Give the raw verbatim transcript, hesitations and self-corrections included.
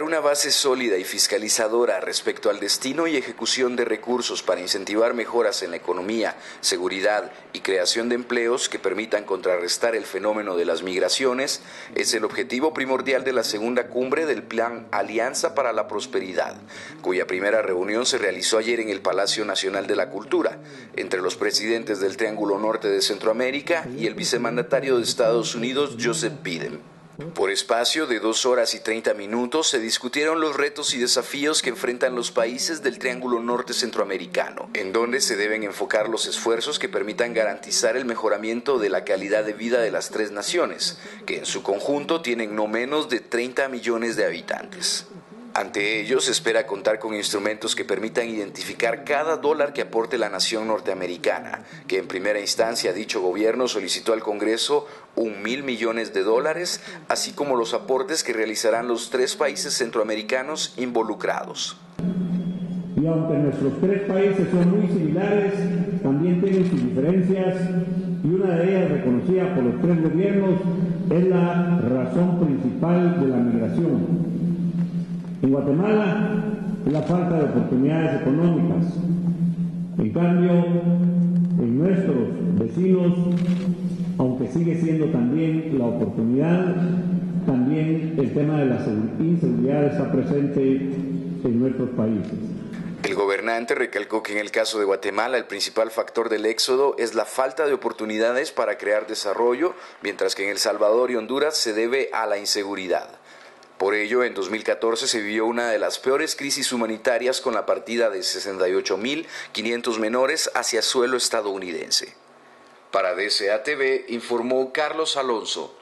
crear una base sólida y fiscalizadora respecto al destino y ejecución de recursos para incentivar mejoras en la economía, seguridad y creación de empleos que permitan contrarrestar el fenómeno de las migraciones es el objetivo primordial de la segunda cumbre del Plan Alianza para la Prosperidad, cuya primera reunión se realizó ayer en el Palacio Nacional de la Cultura, entre los presidentes del Triángulo Norte de Centroamérica y el vicemandatario de Estados Unidos, Joseph Biden. Por espacio de dos horas y treinta minutos se discutieron los retos y desafíos que enfrentan los países del Triángulo Norte Centroamericano, en donde se deben enfocar los esfuerzos que permitan garantizar el mejoramiento de la calidad de vida de las tres naciones, que en su conjunto tienen no menos de treinta millones de habitantes. Ante ello, se espera contar con instrumentos que permitan identificar cada dólar que aporte la nación norteamericana, que en primera instancia dicho gobierno solicitó al Congreso un mil millones de dólares, así como los aportes que realizarán los tres países centroamericanos involucrados. Y aunque nuestros tres países son muy similares, también tienen sus diferencias, y una de ellas reconocida por los tres gobiernos es la razón principal de la migración. En Guatemala, la falta de oportunidades económicas. En cambio, en nuestros vecinos, aunque sigue siendo también la oportunidad, también el tema de la inseguridad está presente en nuestros países. El gobernante recalcó que en el caso de Guatemala el principal factor del éxodo es la falta de oportunidades para crear desarrollo, mientras que en El Salvador y Honduras se debe a la inseguridad. Por ello, en dos mil catorce se vivió una de las peores crisis humanitarias con la partida de sesenta y ocho mil quinientos menores hacia suelo estadounidense. Para D C A T V informó Carlos Alonso.